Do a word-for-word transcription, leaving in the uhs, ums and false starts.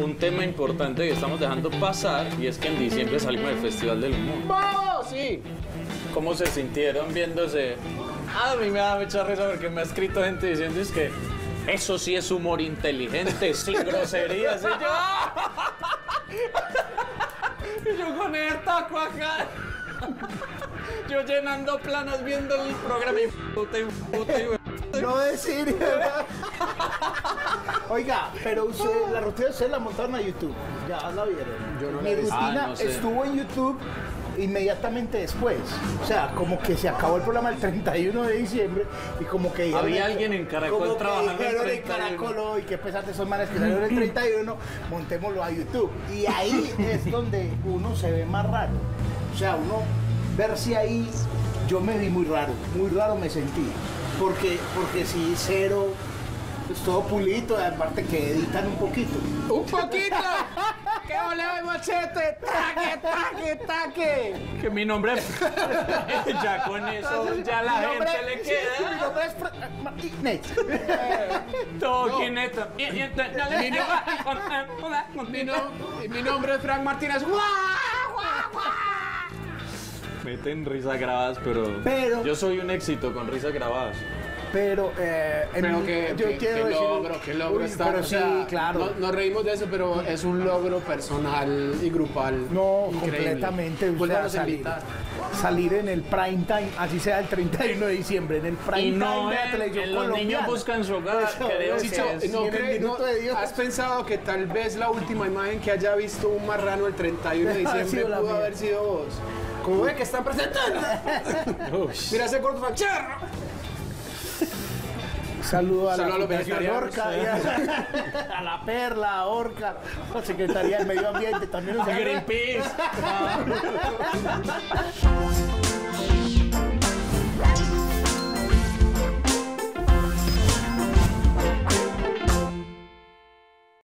Un tema importante que estamos dejando pasar y es que en diciembre salimos del Festival del Humor. ¡Oh, sí! ¿Cómo se sintieron viéndose? A mí me da mucha risa porque me ha escrito gente diciendo es que eso sí es humor inteligente, sin groserías. Y yo, y yo con el taco acá. Yo llenando planas viendo el programa y puta y puta y puta. No decir, ¿verdad? Oiga, pero usted, la rutina usted la montaron a YouTube. Ya la vieron. Yo no Mi rutina ah, no sé. estuvo en YouTube inmediatamente después. O sea, como que se acabó el programa el treinta y uno de diciembre y como que... Había dijeron, alguien en Caracol trabajando en el Caracol hoy, que pesar de esos manes que salieron el treinta y uno, montémoslo a YouTube. Y ahí es donde uno se ve más raro. O sea, uno verse ahí, yo me vi muy raro, muy raro me sentí. Porque, porque sí, cero... todo pulito, aparte que editan un poquito. ¡Un poquito! ¡Qué oleo de machete! ¡Taque, taque, taque! Que mi nombre es... ya con eso, ya la gente es... le queda. Sí, mi nombre es Frank Martínez. Todo quieneto. Mi nombre es Frank Martínez. ¡Guau, guau, guau! Meten risas grabadas, pero... pero... yo soy un éxito con risas grabadas. Pero, eh, pero en, que, yo que, quiero que logro, decir, que logro uy, estar, o sea, sí, claro. Nos no reímos de eso, pero es un logro personal y grupal. No, increíble. Completamente. O sea, salir, salir en el prime time, así sea el treinta y uno de diciembre, en el prime y no time. En, de la en los niños buscan su hogar. ¿Has pensado que tal vez la última imagen que haya visto un marrano el treinta y uno de diciembre pudo mía. haber sido vos? Como ve que están presentando. Mira ese corto fancherro. Saludo a Saludo la Secretaría a, a la Perla, a Orca, a la Secretaría del Medio Ambiente, también a Greenpeace.